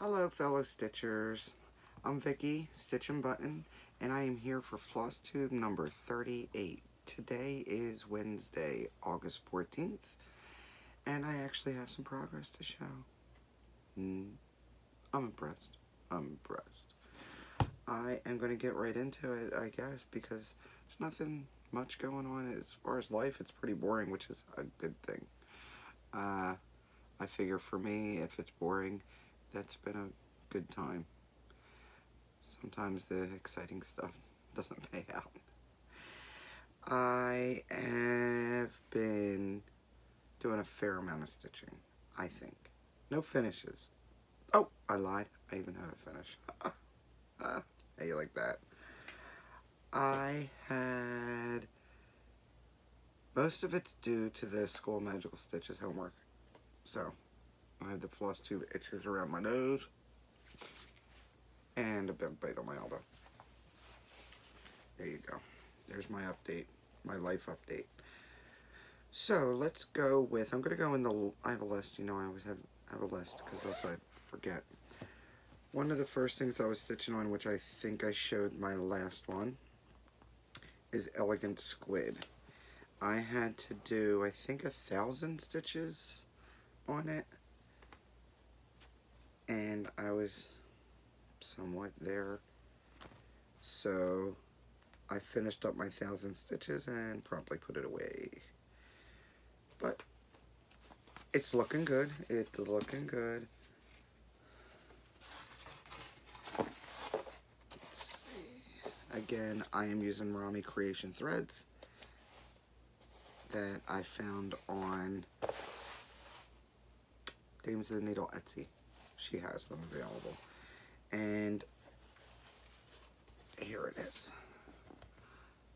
Hello fellow Stitchers, I'm Vicki, Stitch and Button, and I am here for Flosstube number 38. Today is Wednesday, August 14th, and I actually have some progress to show. I'm impressed. I am going to get right into it, I guess, because there's nothing much going on. As far as life, it's pretty boring, which is a good thing. I figure for me, if it's boring, that's been a good time. Sometimes the exciting stuff doesn't pay out. I have been doing a fair amount of stitching, I think. No finishes. Oh, I lied. I even have a finish. How you like that? I had... most of it's due to the School of Magical Stitches homework. So, I have the Flosstube itches around my nose and a big bite on my elbow. There you go. There's my update, my life update. So let's go with, I'm going to go in the, I have a list, you know I always have a list because else I forget. One of the first things I was stitching on, which I think I showed my last one, is Elegant Squid. I had to do, I think, 1,000 stitches on it. And I was somewhat there. So I finished up my 1,000 stitches and promptly put it away. But it's looking good. It's looking good. Let's see. Again, I am using Mirami Creation Threads that I found on Dames of the Needle Etsy. She has them available. And here it is.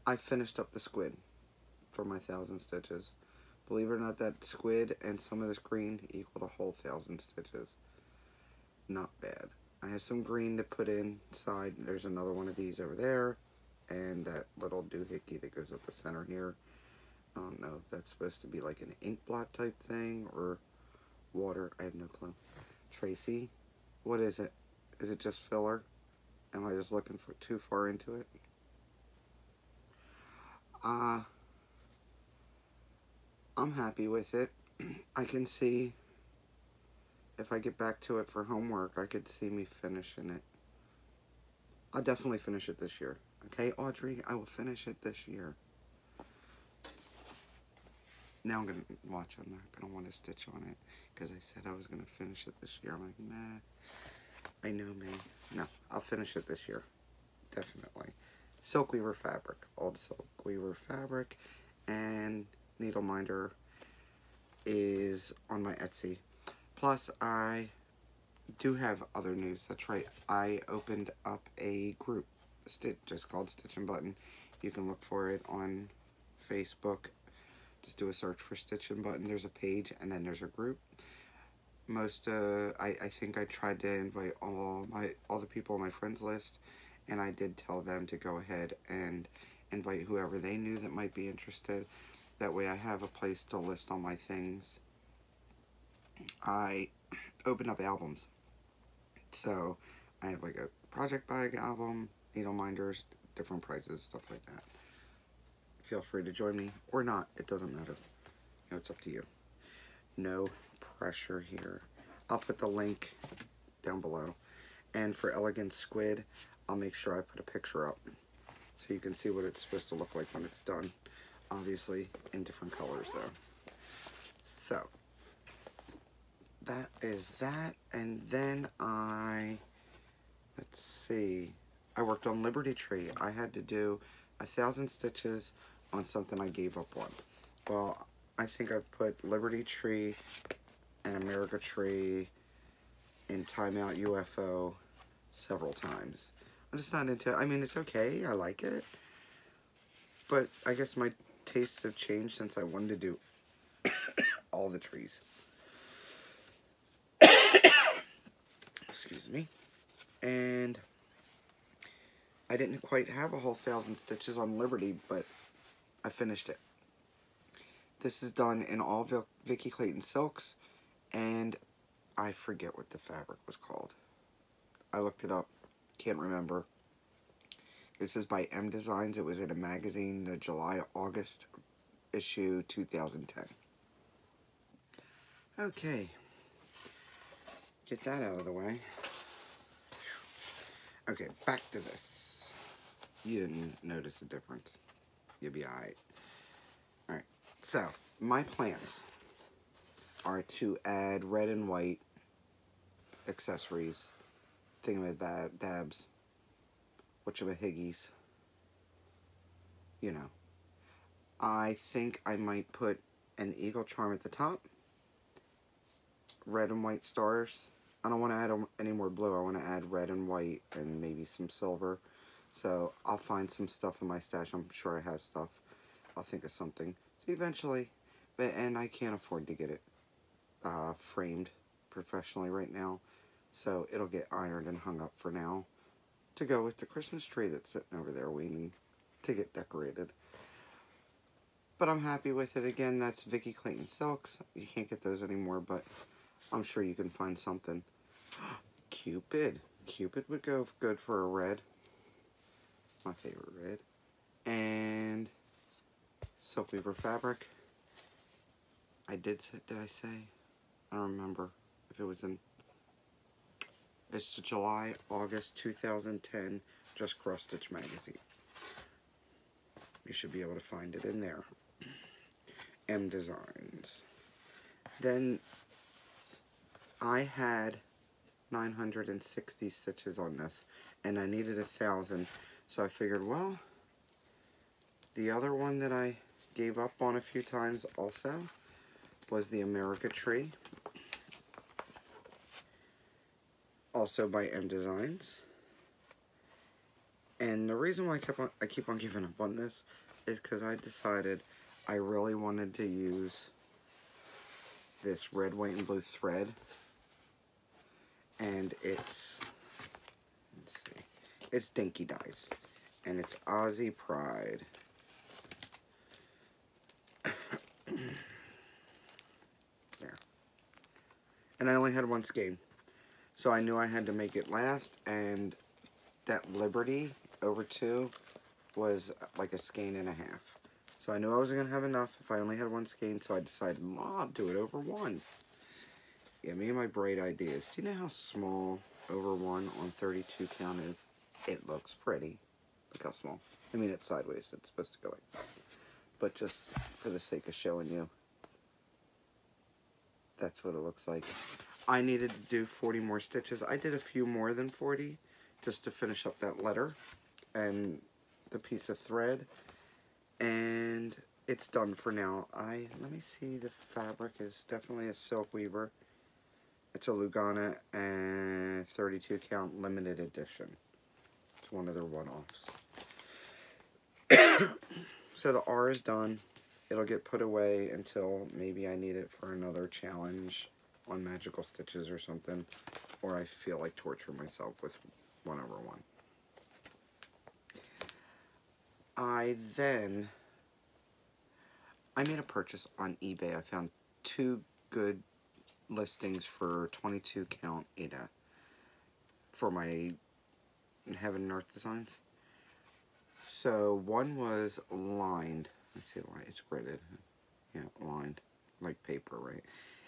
I finished up the squid for my 1,000 stitches. Believe it or not, that squid and some of this green equaled a whole 1,000 stitches. Not bad. I have some green to put inside. There's another one of these over there. And that little doohickey that goes up the center here. I don't know if that's supposed to be like an ink blot type thing or water. I have no clue. Tracy, what is it? Is it just filler? Am I just looking for too far into it? I'm happy with it. I can see if I get back to it for homework, I could see me finishing it. I'll definitely finish it this year. Okay, Audrey, I will finish it this year. Now I'm going to watch. I'm not going to want to stitch on it because I said I was going to finish it this year. I'm like, nah. I know me. No, I'll finish it this year. Definitely. Silk Weaver fabric. Old Silk Weaver fabric. And Needleminder is on my Etsy. Plus, I do have other news. That's right. I opened up a group just called Stitch and Button. You can look for it on Facebook. Just do a search for Stitch and Button. There's a page and then there's a group. Most, I think I tried to invite all the people on my friends list, and I did tell them to go ahead and invite whoever they knew that might be interested. That way I have a place to list all my things. I opened up albums. So I have like a project bag album, Needleminders, different prizes, stuff like that. Feel free to join me or not. It doesn't matter. You know, it's up to you. No pressure here. I'll put the link down below. And for Elegant Squid, I'll make sure I put a picture up so you can see what it's supposed to look like when it's done. Obviously, in different colors, though. So, that is that. And then let's see. I worked on Liberty Tree. I had to do 1,000 stitches on something I gave up on. Well, I think I've put Liberty Tree and America Tree and Timeout UFO several times. I'm just not into it. I mean, it's okay. I like it. But I guess my tastes have changed since I wanted to do all the trees. Excuse me. And I didn't quite have a whole 1,000 stitches on Liberty, but I finished it. This is done in all Vicki Clayton silks, and I forget what the fabric was called. I looked it up. Can't remember. This is by M Designs. It was in a magazine, the July-August issue 2010. Okay. Get that out of the way. Okay, back to this. You didn't notice the difference. You'll be alright. Alright, so my plans are to add red and white accessories, thingamidabs, whatchamahiggies, you know. I think I might put an eagle charm at the top, red and white stars. I don't want to add any more blue. I want to add red and white and maybe some silver. So I'll find some stuff in my stash. I'm sure I have stuff. I'll think of something. So eventually, and I can't afford to get it framed professionally right now, so it'll get ironed and hung up for now to go with the Christmas tree that's sitting over there waiting to get decorated. But I'm happy with it. Again, that's Vicki Clayton Silks. You can't get those anymore, but I'm sure you can find something. Cupid. Cupid would go good for a red. My favorite red. And Silk Weaver fabric. I did I say? I don't remember if it was in... It's the July, August 2010 Just Cross Stitch magazine. You should be able to find it in there. M Designs. Then I had 960 stitches on this and I needed 1,000, so I figured, well, the other one that I gave up on a few times also was the America Tree, also by M Designs. And the reason why I keep on giving up on this is because I decided I really wanted to use this red, white, and blue thread. And it's, let's see, it's Dinky Dice. And it's Aussie Pride. There. And I only had one skein, so I knew I had to make it last, and that Liberty over 2 was like a skein and a half. So I knew I wasn't going to have enough if I only had one skein, so I decided, I'll do it over one. Yeah, me and my braid ideas. Do you know how small over one on 32 count is? It looks pretty. Look how small. I mean, it's sideways. It's supposed to go like that. But just for the sake of showing you, that's what it looks like. I needed to do 40 more stitches. I did a few more than 40 just to finish up that letter and the piece of thread. And it's done for now. Let me see, the fabric is definitely a Silk Weaver. It's a Lugana and 32 count limited edition. It's one of their one-offs. So the R is done. It'll get put away until maybe I need it for another challenge on Magical Stitches or something, or I feel like torturing myself with 1/1. I made a purchase on eBay. I found 2 good listings for 22 count ADA for my Heaven and Earth Designs. So one was lined. I see a line. It's gridded. Yeah, lined. Like paper, right?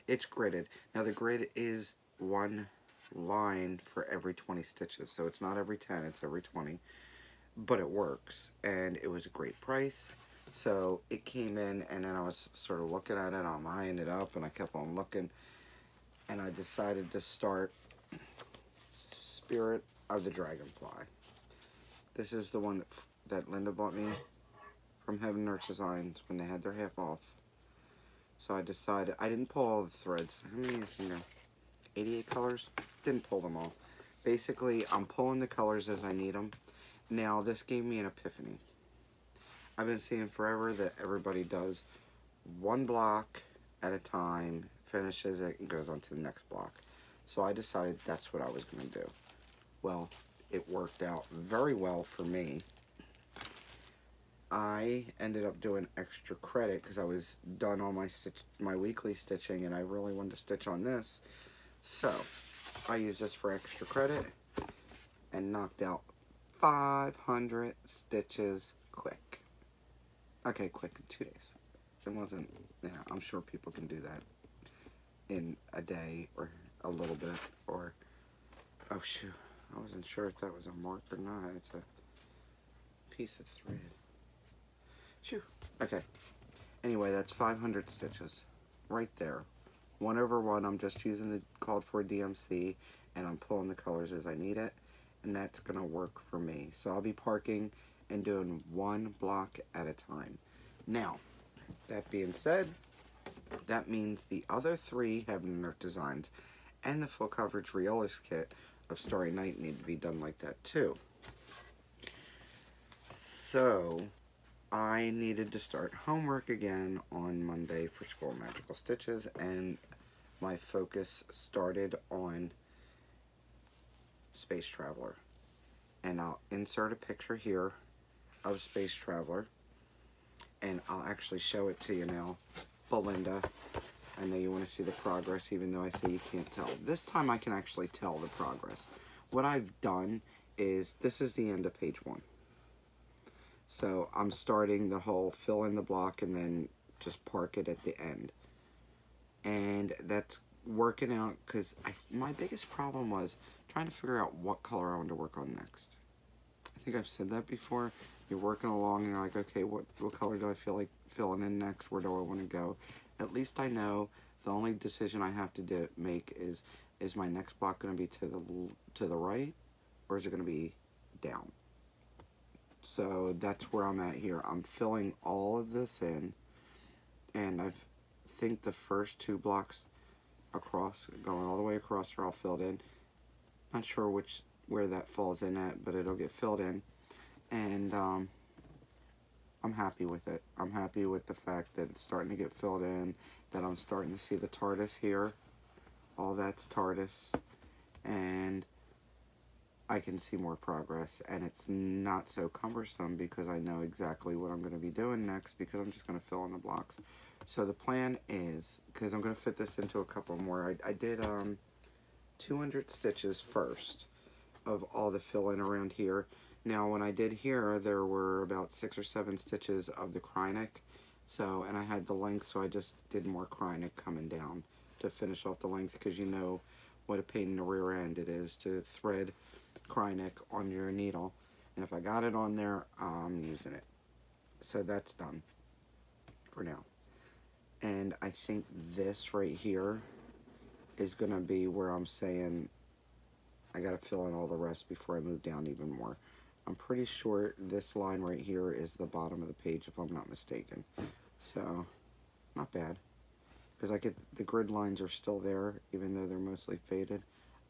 It's gridded. Now the grid is one line for every 20 stitches. So it's not every 10, it's every 20. But it works. And it was a great price. So it came in, and then I was sort of looking at it. I'm eyeing it up, and I kept on looking. And I decided to start Spirit of the Dragonfly. This is the one that Linda bought me from Heaven and Earth Designs when they had their half off. So I decided, I didn't pull all the threads. How many is in there? 88 colors? Didn't pull them all. Basically, I'm pulling the colors as I need them. Now, this gave me an epiphany. I've been seeing forever that everybody does one block at a time, finishes it, and goes on to the next block. So I decided that's what I was going to do. Well, it worked out very well for me. I ended up doing extra credit because I was done all my weekly stitching, and I really wanted to stitch on this. So I used this for extra credit, and knocked out 500 stitches quick. Okay, quick, in 2 days. It wasn't, yeah, I'm sure people can do that in a day or a little bit, or, oh shoot, I wasn't sure if that was a mark or not. It's a piece of thread. Shoot. Okay. Anyway, that's 500 stitches right there. One over one, I'm just using the called for DMC, and I'm pulling the colors as I need it, and that's going to work for me. So I'll be parking and doing one block at a time. Now, that being said, that means the other three Heaven and Earth Designs and the full coverage Riolis kit of Starry Night need to be done like that too. So, I needed to start homework again on Monday for School of Magical Stitches, and my focus started on Space Traveler. And I'll insert a picture here of Space Traveler, and I'll actually show it to you now. Belinda, I know you want to see the progress, even though I say you can't tell. This time I can actually tell the progress. What I've done is, this is the end of page one. So I'm starting the whole fill in the block and then just park it at the end. And that's working out, because my biggest problem was trying to figure out what color I wanted to work on next. I think I've said that before. You're working along and you're like, okay, what color do I feel like filling in next? Where do I want to go? At least I know the only decision I have to make is my next block going to be to the right, or is it going to be down? So that's where I'm at here. I'm filling all of this in, and I think the first two blocks across, going all the way across, are all filled in. Not sure where that falls in at, but it'll get filled in, and I'm happy with it. I'm happy with the fact that it's starting to get filled in, that I'm starting to see the TARDIS here. All that's TARDIS, and I can see more progress, and it's not so cumbersome because I know exactly what I'm going to be doing next, because I'm just going to fill in the blocks. So the plan is, because I'm going to fit this into a couple more, I did 200 stitches first of all the fill-in around here. Now when I did here, there were about 6 or 7 stitches of the Kreinik, so, and I had the length, so I just did more Kreinik coming down to finish off the length, because you know what a pain in the rear end it is to thread Kreinik on your needle, and if I got it on there, I'm using it. So that's done for now, and I think this right here is gonna be where I'm saying I gotta fill in all the rest before I move down even more. I'm pretty sure this line right here is the bottom of the page, if I'm not mistaken. So not bad, because I get the grid lines are still there, even though they're mostly faded.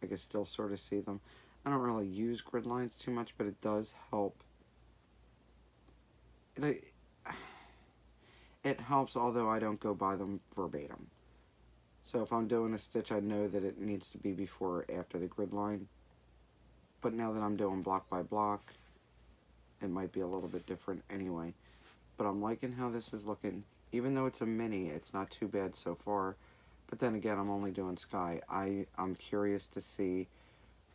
I can still sort of see them. I don't really use grid lines too much, but it does help. It helps, although I don't go by them verbatim. So if I'm doing a stitch, I know that it needs to be before or after the grid line. But now that I'm doing block by block, it might be a little bit different anyway. But I'm liking how this is looking. Even though it's a mini, it's not too bad so far. But then again, I'm only doing sky. I'm curious to see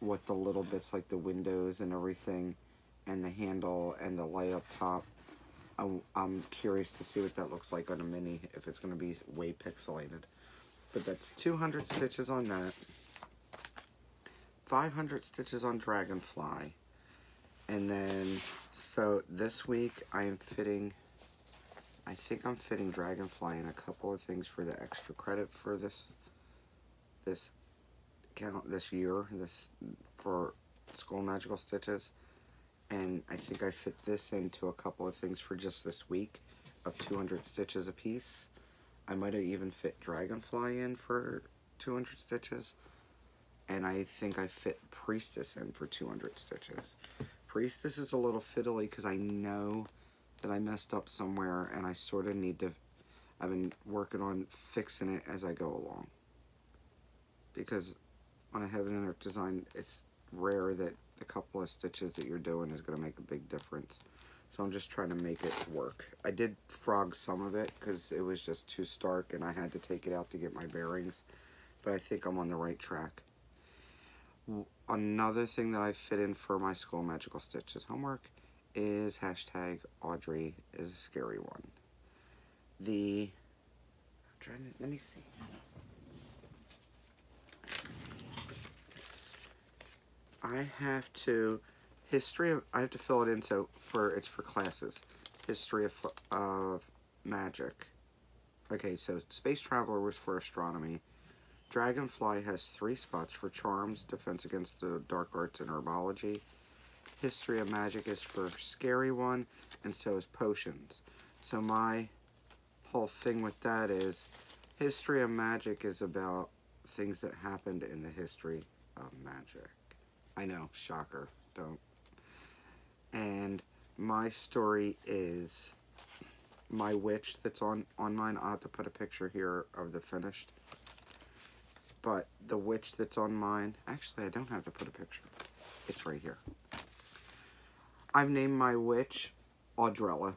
what the little bits, like the windows and everything, and the handle and the light up top. I'm curious to see what that looks like on a mini, if it's going to be way pixelated. But that's 200 stitches on that, 500 stitches on Dragonfly, and then, so this week I think I'm fitting Dragonfly in a couple of things for the extra credit for this year for School of Magical Stitches, and I think I fit this into a couple of things for just this week of 200 stitches a piece. I might have even fit Dragonfly in for 200 stitches, and I think I fit Priestess in for 200 stitches. Priestess is a little fiddly because I know that I messed up somewhere, and I sort of need to, I've been working on fixing it as I go along, because on a Heaven and Earth Design, it's rare that the couple of stitches that you're doing is going to make a big difference. So I'm just trying to make it work. I did frog some of it because it was just too stark and I had to take it out to get my bearings. But I think I'm on the right track. Another thing that I fit in for my School of Magical Stitches homework is hashtag Audrey is a scary one. Let me see. I have to fill it in, so it's for classes. History of magic. Okay, so Space Traveler was for astronomy. Dragonfly has 3 spots for charms, defense against the dark arts, and herbology. History of magic is for scary one, and so is potions. So my whole thing with that is history of magic is about things that happened in the history of magic. I know, shocker, don't. And my story is my witch that's on mine. I'll have to put a picture here of the finished. But the witch that's on mine, actually I don't have to put a picture. It's right here. I've named my witch Audrella.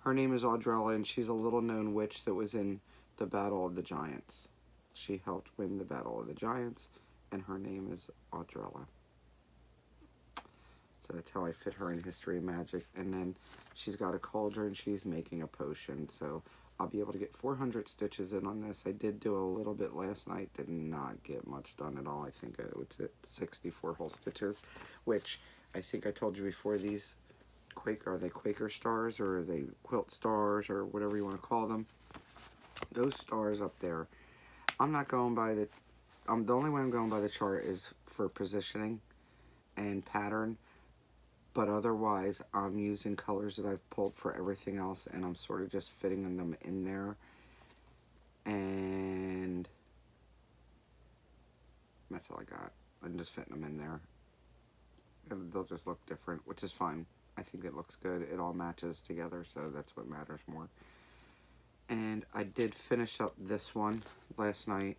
Her name is Audrella, and she's a little known witch that was in the Battle of the Giants. She helped win the Battle of the Giants, and her name is Audrella. So that's how I fit her in history of magic. And then she's got a cauldron, she's making a potion, so I'll be able to get 400 stitches in on this. I did do a little bit last night, did not get much done at all. I think it's at 64 whole stitches, which I think I told you before, these are they Quaker stars, or are they quilt stars, or whatever you want to call them. Those stars up there, I'm not going by the, the only way I'm going by the chart is for positioning and pattern. But otherwise, I'm using colors that I've pulled for everything else, and I'm sort of just fitting them in there. And that's all I got. I'm just fitting them in there. And they'll just look different, which is fine. I think it looks good. It all matches together, so that's what matters more. And I did finish up this one last night.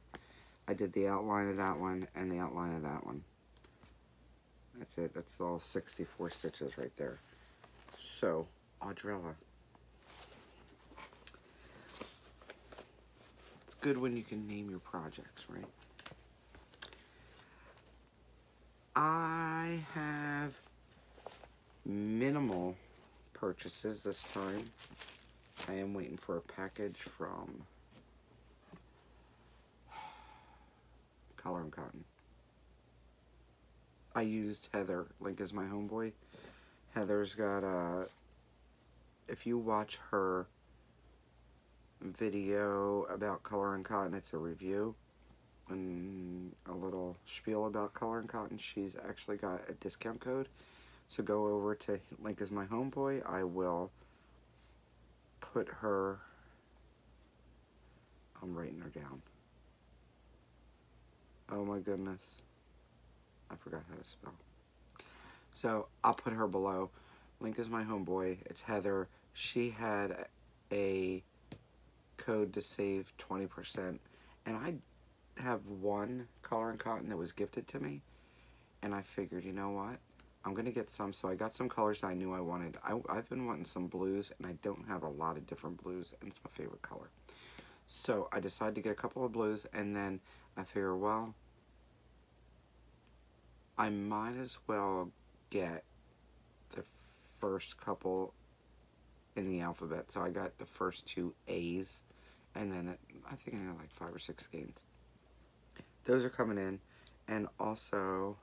I did the outline of that one and the outline of that one. That's it. That's all 64 stitches right there. So, Audrella. It's good when you can name your projects, right? I have minimal purchases this time. I am waiting for a package from Color and Cotton. I used Heather, LinkIsMyHomeboy. Heather's got a, if you watch her video about Color and Cotton, it's a review and a little spiel about Color and Cotton. She's actually got a discount code. So go over to LinkIsMyHomeboy. I will put her, I'm writing her down. Oh my goodness. I forgot how to spell. So I'll put her below. LinkIsMyHomeboy. It's Heather. She had a code to save 20%. And I have one Color and Cotton that was gifted to me. And I figured, you know what? I'm going to get some. So I got some colors that I knew I wanted. I've been wanting some blues, and I don't have a lot of different blues, and it's my favorite color. So I decided to get a couple of blues, and then I figure, well, I might as well get the first couple in the alphabet. So I got the first 2 A's, and then I think I got like 5 or 6 skeins. Those are coming in, and also,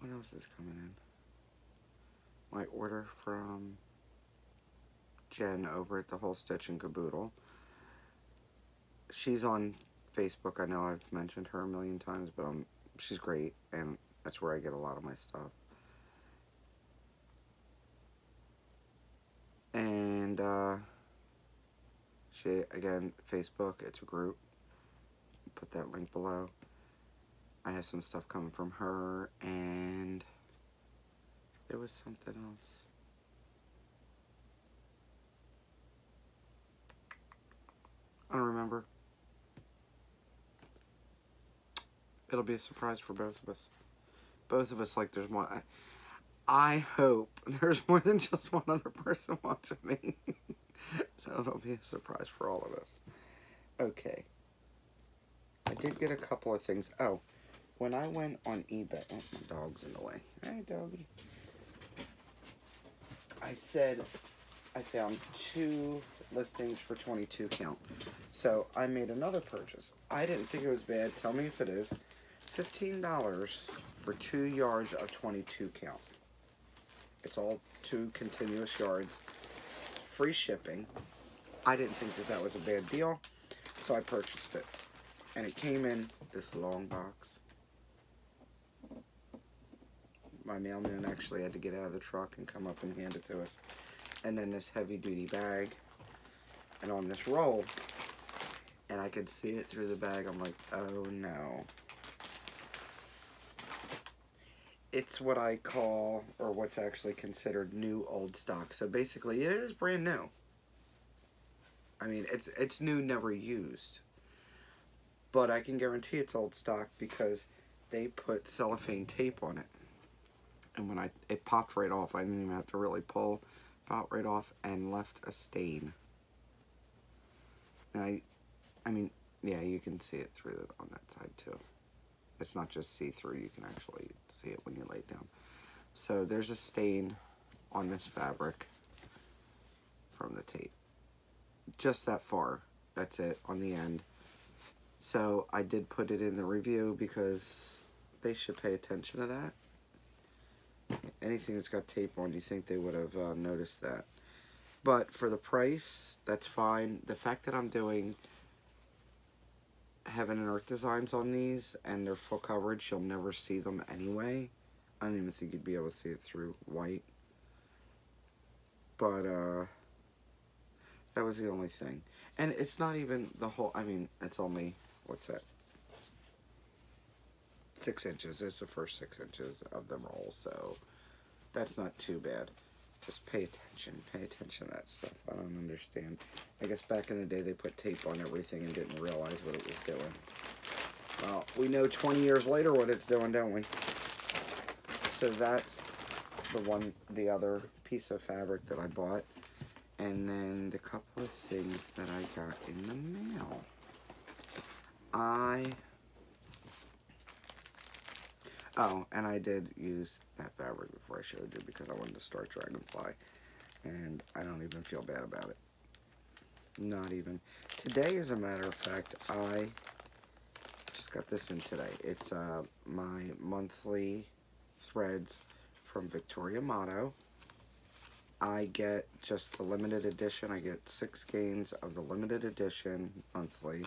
what else is coming in? My order from Jen over at the Whole Stitch and Caboodle. She's on Facebook. I know I've mentioned her a million times, but she's great, and that's where I get a lot of my stuff. And she, again, Facebook, it's a group. Put that link below. I have some stuff coming from her, and there was something else. I don't remember. It'll be a surprise for both of us. Both of us, like, there's one. I hope there's more than just one other person watching me. So it'll be a surprise for all of us. Okay. I did get a couple of things. Oh, when I went on eBay, oh, my dog's in the way. Hey, doggy. I said I found 2 listings for 22 count. So I made another purchase. I didn't think it was bad. Tell me if it is. $15 for 2 yards of 22 count. It's all 2 continuous yards. Free shipping. I didn't think that that was a bad deal. So I purchased it. And it came in this long box. My mailman actually had to get out of the truck and come up and hand it to us. And then this heavy duty bag. And on this roll. And I could see it through the bag. I'm like, oh no. It's what I call, or what's actually considered new old stock. So basically it is brand new. I mean, it's new, never used. But I can guarantee it's old stock because they put cellophane tape on it. And when it popped right off. I didn't even have to really pull. Popped right off and left a stain. Now, I mean, yeah, you can see it through on that side too. It's not just see-through. You can actually see it when you lay it down. So there's a stain on this fabric from the tape. Just that far. That's it on the end. So I did put it in the review because they should pay attention to that. Anything that's got tape on, you think they would have noticed that. But for the price, that's fine. The fact that I'm doing Heaven and Earth Designs on these, and they're full coverage, you'll never see them anyway. I don't even think you'd be able to see it through white. But, that was the only thing. And it's not even the whole, I mean, it's only, what's that? 6 inches. It's the first 6 inches of the roll, so that's not too bad. Just pay attention. Pay attention to that stuff. I don't understand. I guess back in the day they put tape on everything and didn't realize what it was doing. Well, we know 20 years later what it's doing, don't we? So that's the other piece of fabric that I bought. And then the couple of things that I got in the mail. Oh, and I did use that fabric before I showed you because I wanted to start Dragonfly. And I don't even feel bad about it. Not even. Today, as a matter of fact, I just got this in today. It's my monthly threads from Victoria Motto. I get just the limited edition. I get 6 skeins of the limited edition monthly.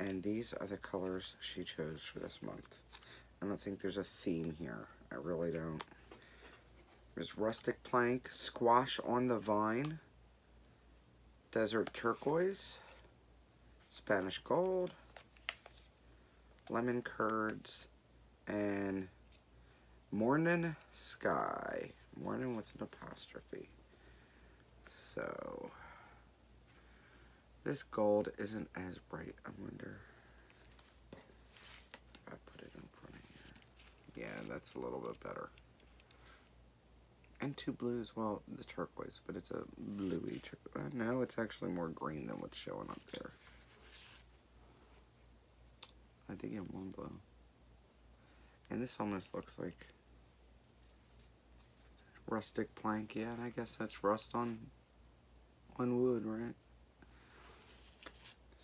And these are the colors she chose for this month. I don't think there's a theme here. I really don't. There's rustic plank, squash on the vine, desert turquoise, Spanish gold, lemon curds, and morning sky. Morning with an apostrophe. So, this gold isn't as bright, I wonder. Yeah, that's a little bit better. And 2 blues, well, the turquoise, but it's a bluey turquoise. No, it's actually more green than what's showing up there. I did get 1 blue. And this almost looks like rustic plank. Yeah, and I guess that's rust on wood, right?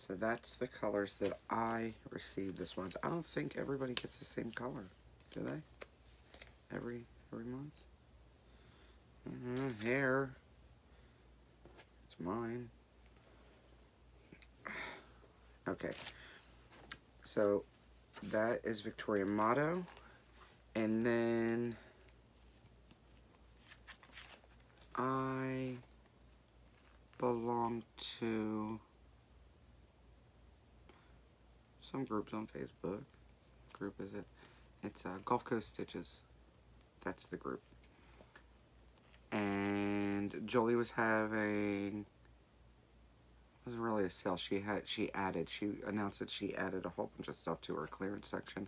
So that's the colors that I received this month. I don't think everybody gets the same color. Do they? Every month? Hair. It's mine. Okay. So, that is Victoria Motto. And then, I belong to some groups on Facebook. What group is it? It's Gulf Coast Stitches. That's the group. And Jolie was having... It wasn't really a sale. She announced that she added a whole bunch of stuff to her clearance section.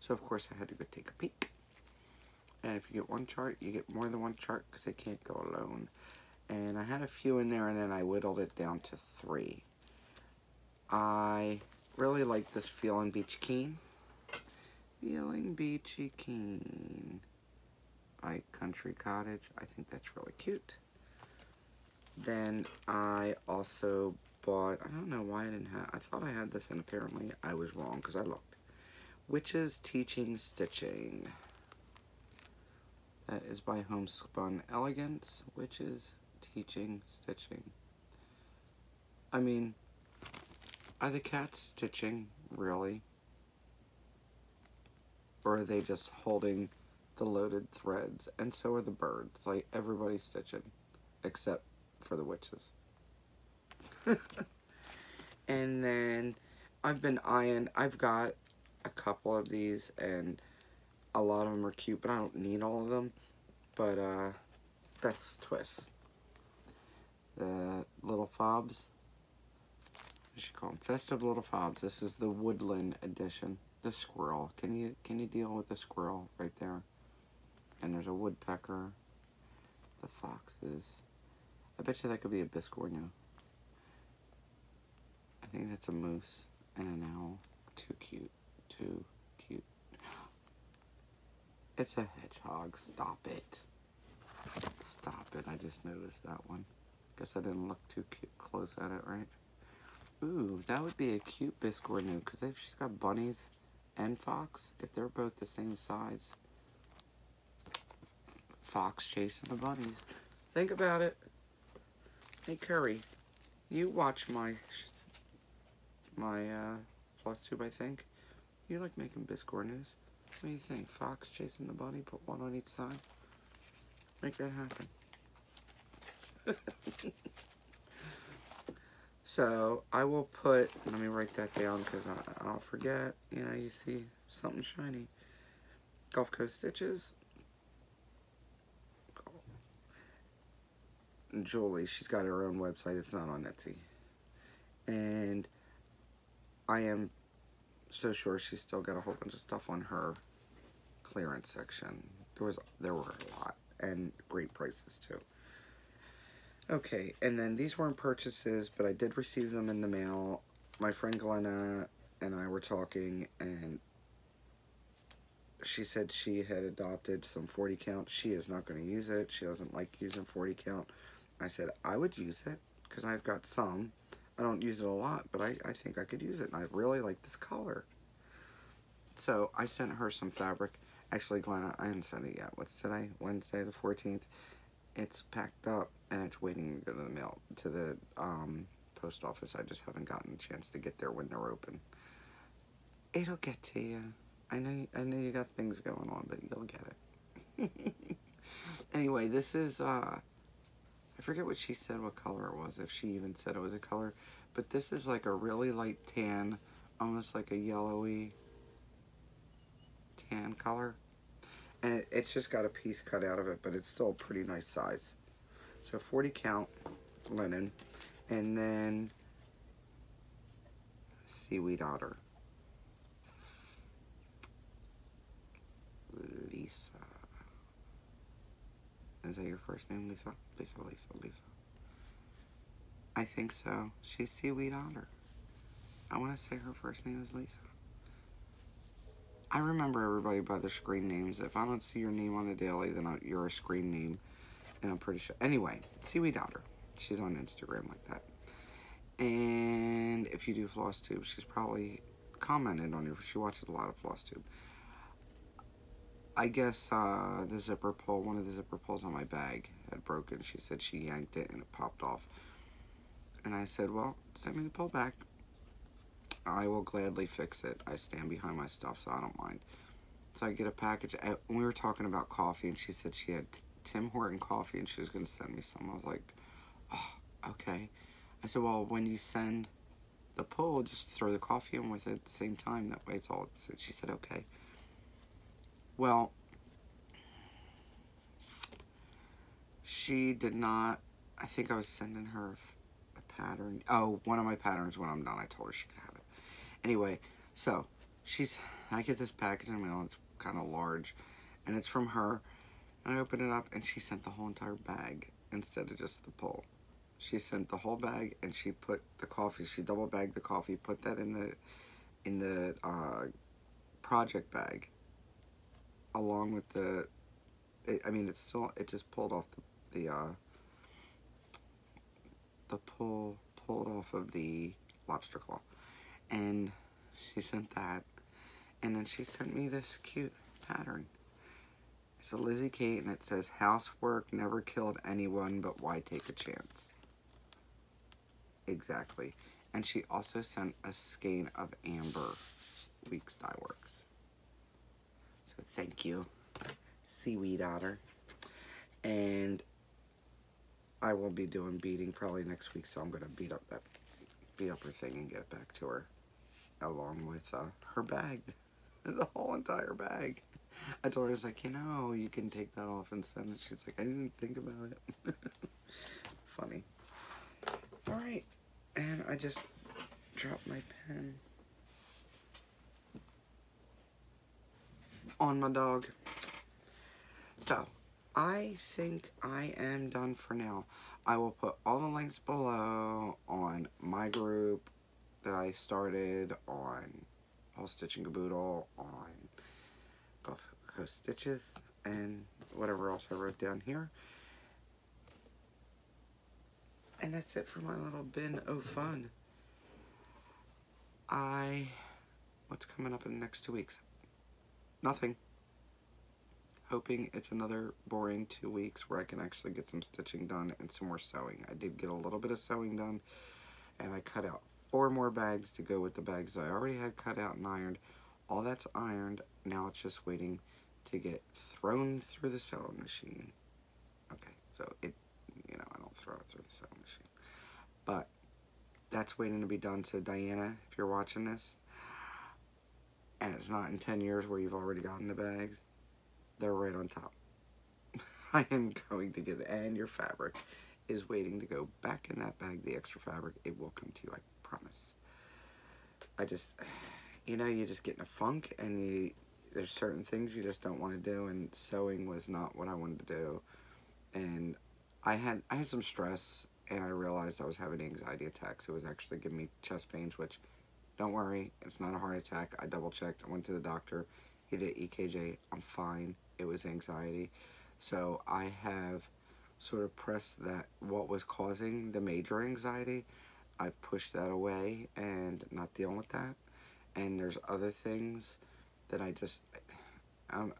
So, of course, I had to go take a peek. And if you get 1 chart, you get more than 1 chart because they can't go alone. And I had a few in there, and then I whittled it down to 3. I really like this Feel and Beach Keen. Feeling beachy keen. By Country Cottage. I think that's really cute. Then I also bought, I don't know why I didn't have, I thought I had this and apparently I was wrong because I looked. Witches Teaching Stitching. That is by Homespun Elegance. Witches Teaching Stitching. I mean, are the cats stitching, really? Or are they just holding the loaded threads? And so are the birds. Like, everybody's stitching, except for the witches. And then I've been eyeing, I've got a couple of these, and a lot of them are cute, but I don't need all of them. But, that's Twist. The Little Fobs. I should call them Festive Little Fobs. This is the Woodland edition. The squirrel. Can you deal with the squirrel right there? And there's a woodpecker. The foxes. I bet you that could be a biscornu. I think that's a moose and an owl. Too cute. Too cute. It's a hedgehog. Stop it. Stop it. I just noticed that one. Guess I didn't look too close at it, right? Ooh, that would be a cute biscornu because if she's got bunnies and fox, if they're both the same size, fox chasing the bunnies. Think about it. Hey Curry, you watch my Flosstube, I think. You like making biscornus. What do you think? Fox chasing the bunny, put one on each side. Make that happen. So, I will put, let me write that down because I'll forget. You know, you see something shiny. Gulf Coast Stitches. Julie, she's got her own website. It's not on Etsy. And I am so sure she's still got a whole bunch of stuff on her clearance section. There were a lot and great prices too. Okay, and then these weren't purchases, but I did receive them in the mail. My friend Glenna and I were talking, and she said she had adopted some 40 count. She is not going to use it. She doesn't like using 40 count. I said, I would use it, because I've got some. I don't use it a lot, but I think I could use it, and I really like this color. So I sent her some fabric. Actually, Glenna, I didn't send it yet. What's today? Wednesday the 14th. It's packed up and it's waiting to go to the mail, to the post office. I just haven't gotten a chance to get there when they're open. It'll get to you. I know you got things going on, but you'll get it. Anyway, this is, I forget what she said, what color it was, if she even said it was a color, but this is like a really light tan, almost like a yellowy tan color. And it's just got a piece cut out of it, but it's still a pretty nice size. So 40 count linen. And then Seaweed Otter. Lisa. Is that your first name, Lisa? Lisa, Lisa, Lisa. I think so. She's Seaweed Otter. I want to say her first name is Lisa. I remember everybody by their screen names. If I don't see your name on a daily, then you're a screen name. And I'm pretty sure. Anyway, Seaweed Otter. She's on Instagram like that. And if you do Flosstube, she's probably commented on you. She watches a lot of Flosstube. I guess the zipper pull, one of the zipper pulls on my bag had broken. She said she yanked it and it popped off. And I said, well, send me the pull back. I will gladly fix it. I stand behind my stuff, so I don't mind. So I get a package. We were talking about coffee, and she said she had Tim Horton coffee, and she was going to send me some. I was like, oh, okay. I said, well, when you send the pull, just throw the coffee in with it at the same time. That way it's all... She said, okay. Well, she did not... I think I was sending her a pattern. Oh, one of my patterns when I'm done. I told her she could have it. Anyway, so I get this package in the mail. It's kind of large, and it's from her. And I open it up, and she sent the whole entire bag instead of just the pull. She sent the whole bag, and she put the coffee. She double bagged the coffee, put that in the project bag, along with the, I mean, it's still, it just pulled off the pulled off of the lobster claw. And she sent that, and then she sent me this cute pattern. It's a Lizzie Kate, and it says, housework never killed anyone, but why take a chance? Exactly. And she also sent a skein of amber, Weeks Dye Works. So thank you, Seaweed Otter. And I will be doing beading probably next week, so I'm gonna beat up her thing and get it back to her, along with her bag, the whole entire bag. I told her, I was like, you know, you can take that off and send it. She's like, I didn't think about it. Funny. All right, and I just dropped my pen on my dog. So I think I am done for now. I will put all the links below on my group that I started, on All Stitch and Gaboodle, on Gulf Coast Stitches, and whatever else I wrote down here. And that's it for my little bin of fun. What's coming up in the next 2 weeks? Nothing. Hoping it's another boring 2 weeks where I can actually get some stitching done and some more sewing. I did get a little bit of sewing done, and I cut out 4 more bags to go with the bags I already had cut out and ironed. All that's ironed. Now it's just waiting to get thrown through the sewing machine. Okay, so it, you know, I don't throw it through the sewing machine. But that's waiting to be done. So Diana, if you're watching this, and it's not in 10 years where you've already gotten the bags, they're right on top. I am going to get it. And your fabric is waiting to go back in that bag, the extra fabric. It will come to you, I promise. I just, you know, you just get in a funk, and there's certain things you just don't want to do, and sewing was not what I wanted to do. And I had some stress, and I realized I was having anxiety attacks. It was actually giving me chest pains, which, don't worry, it's not a heart attack. I double checked. I went to the doctor. He did EKG. I'm fine. It was anxiety. So I have sort of pressed that, what was causing the major anxiety, I've pushed that away and not dealing with that. And there's other things that I just, I'm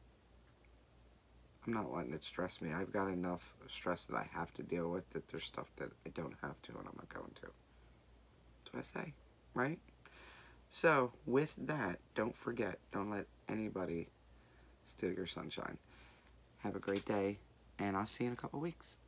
not letting it stress me. I've got enough stress that I have to deal with, that there's stuff that I don't have to, and I'm not going to. That's what I say, right? So with that, don't forget, don't let anybody steal your sunshine. Have a great day, and I'll see you in a couple weeks.